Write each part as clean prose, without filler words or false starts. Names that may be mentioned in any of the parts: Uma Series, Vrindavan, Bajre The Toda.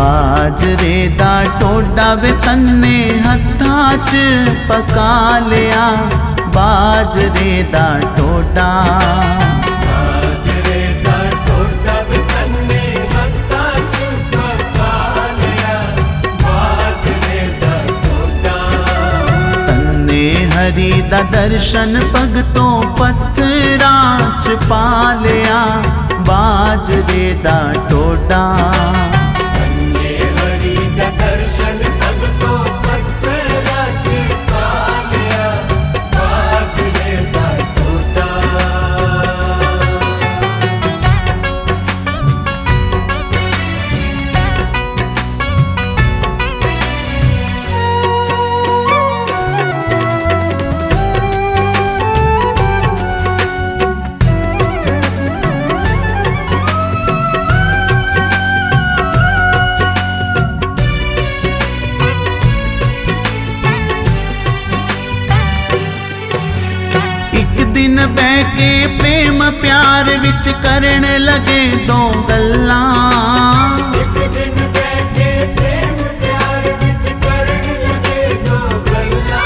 बाजरे दा टोडा वे तन्ने हत्था च पका लिया, बाजरे दा टोडा हरी दा दर्शन भगतों पत्थरा च पा लिया, बाजरे दा टोडा बैके प्रेम प्यार विच करन लगे दो गल्ला, एक दिन बैके प्रेम प्यार विच करन लगे दो गल्ला।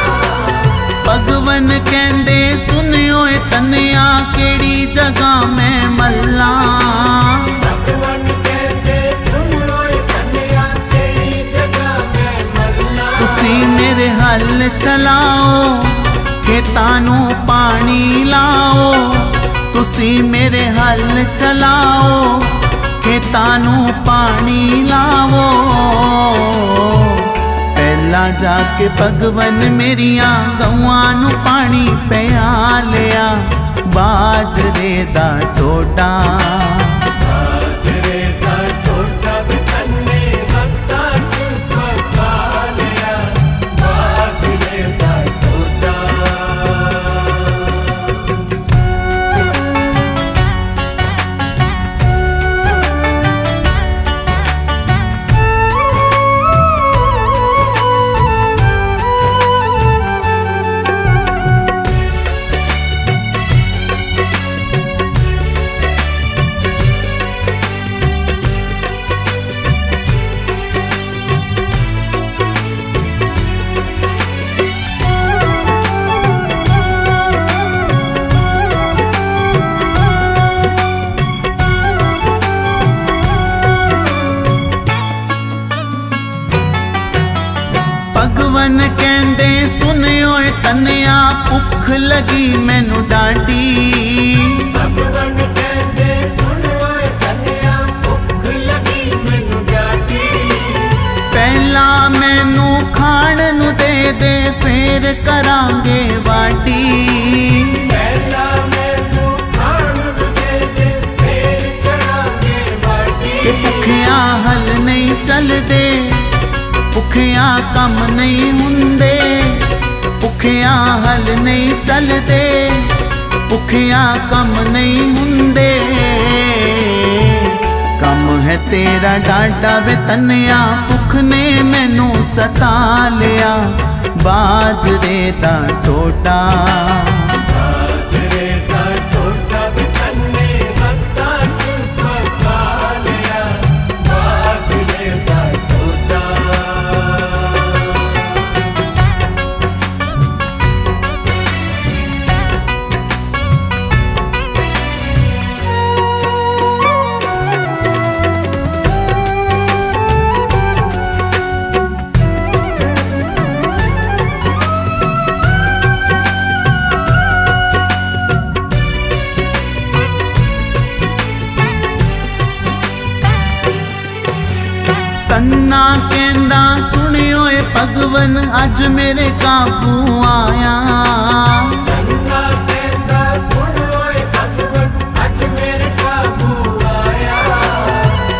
भगवन कहंदे सुनियो तनिया केड़ी जगह मैं मल्ला, भगवन कहंदे सुनियो तनिया केड़ी जगह मैं मल्ला। तुसी मेरे हल चलाओ खेतानू पानी लाओ, तुसी मेरे हल चलाओ खेतानू पानी लाओ। पहला जाके भगवन मेरिया गवां नू पानी पिया लिया, बाजरे दा टोडा भगवन कहंदे सुनियो तनिया भुख लगी मैनू डाडी, भगवन कहंदे सुनियो तनिया भुख लगी मैनू डाडी। पहला मैनू खाण नू दे दे फिर करांगे वाडी, पहला मैनू खाण नू दे दे फिर करांगे वाडी। कि भुखिया हल नहीं चलदे, भुखिया कम नहीं हुंदे, भुखिया हल नहीं चलते, भुखिया कम नहीं हुंदे। कम है तेरा डाडा वे तनिया भुख ने मैनू सता लिया, बाजरे दा टोडा तन्ना कहंदा सुनियो भगवन अज मेरे काबू आया, तन्ना कहंदा सुनियो भगवन अज मेरे काबू आया।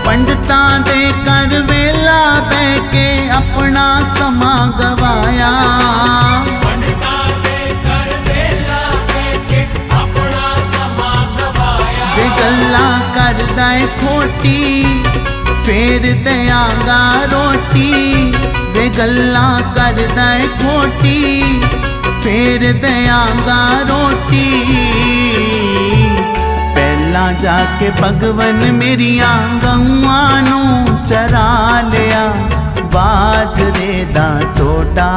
पंडितां दे कर वेला बैके अपना समा गवाया, पंडितां दे कर वेला बैके अपना समा गवाया। वे गल्लां करदा ऐ खोटी फेर दयांगा रोटी, वे गल्लां करदा ऐ खोटी फेर दयांगा रोटी। पहला ना जाके पगवन मेरी आंगनू चरा लिया बाजरे दा टोटा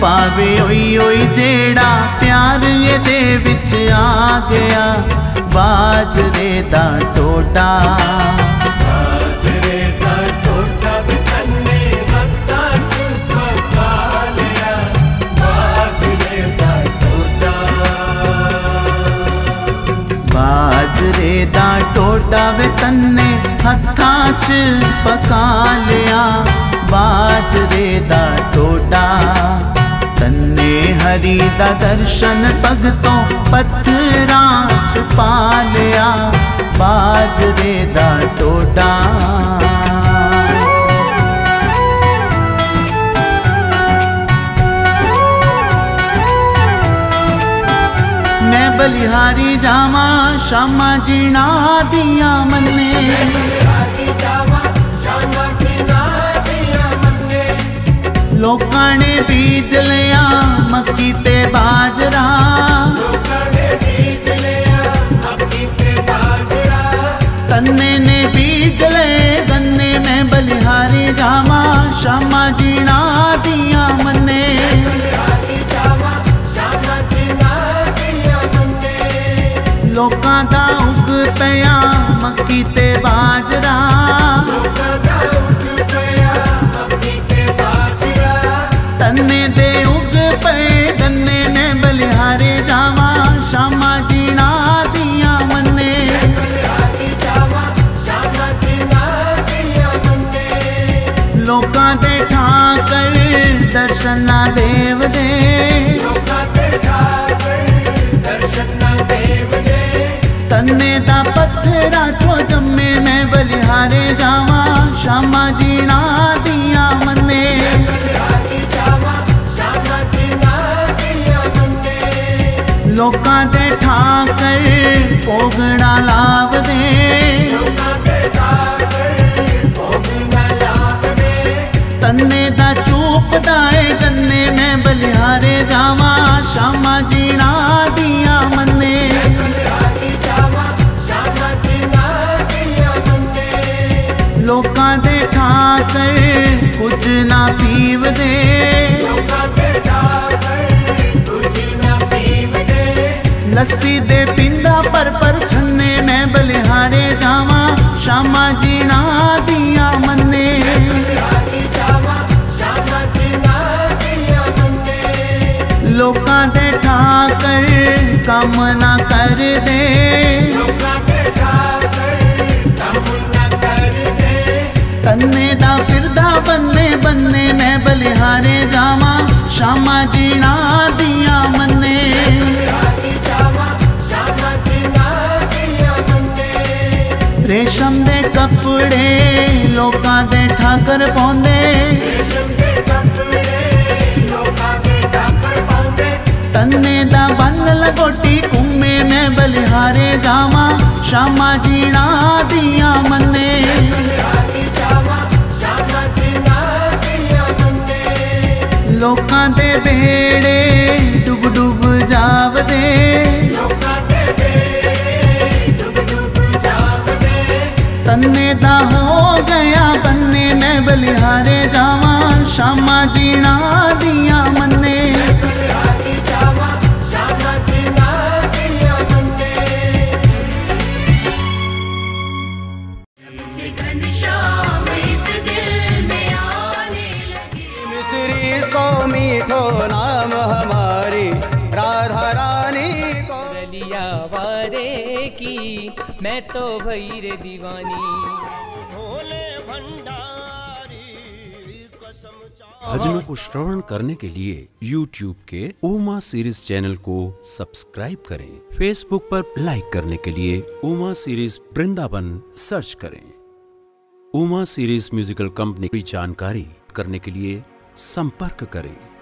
पावे ओई ओई जेड़ा प्यार ये दे विच आ गया बाजरे दा टोटा बाजरे दा टोटा वे तन्ने हत्थां च पका लिया बाजरे दा टोटा तन्ने हरी दा दर्शन भगतों पत्थरां च पा लिया बाजरे दा टोटा मैं बलिहारी जामा शामा जी ना दिया मन्ने लोकां ने बीज लिया मक्की ते बाजरा तन्ने ने बीज ले गन्ने में बलिहारी जामा शामा जी ना दिया मन्ने लोकां दा उग पया मक्की ते बाजरा तन्ने दे उग पे गन्ने में बलिहारे जावा शामा जी ना दिया मन्ने लोकां दे ठाकर दर्शन ना देव दे तन्ने दा पत्थरा चो जम्मे में बलिहारे जावा शामा जी ना दिया मन्ने लोकां दे ठाकर पोगना लाव दे तन्ने दा चूप दाए गन्ने में बलिहारे जावा शामा जी ना दिया मन्ने लोकां दे ठाकर कुछ ना पीव दे लस्सी दे पिंदा पर छन्ने में बलिहारे जावा शामा जी ना दिया मन्ने लोकां दे ठाकर कम ना कर दे तन्ने दा फिरदा बन्ने बन्ने में बलिहारे जावा शामा जी ना दिया मन्ने रेशम दे कपड़े लोकां दे ठाकर पौंदे तन्ने दा बन लगोटी कुम्मे में बल श्यामा जी ना दिया मन्ने, लोकां दे बेड़े डुब डुब जावदे, तन्ने दा हो गया बन्ने, मैं बलिहारे जावा श्यामा जी ना दिया मन्ने। मैं तो भई रे दीवानी भोले भंडारी कसम। भजनों को श्रवण करने के लिए YouTube के उमा सीरीज चैनल को सब्सक्राइब करें। Facebook पर लाइक करने के लिए उमा सीरीज वृंदावन सर्च करें। उमा सीरीज म्यूजिकल कंपनी की जानकारी करने के लिए संपर्क करें।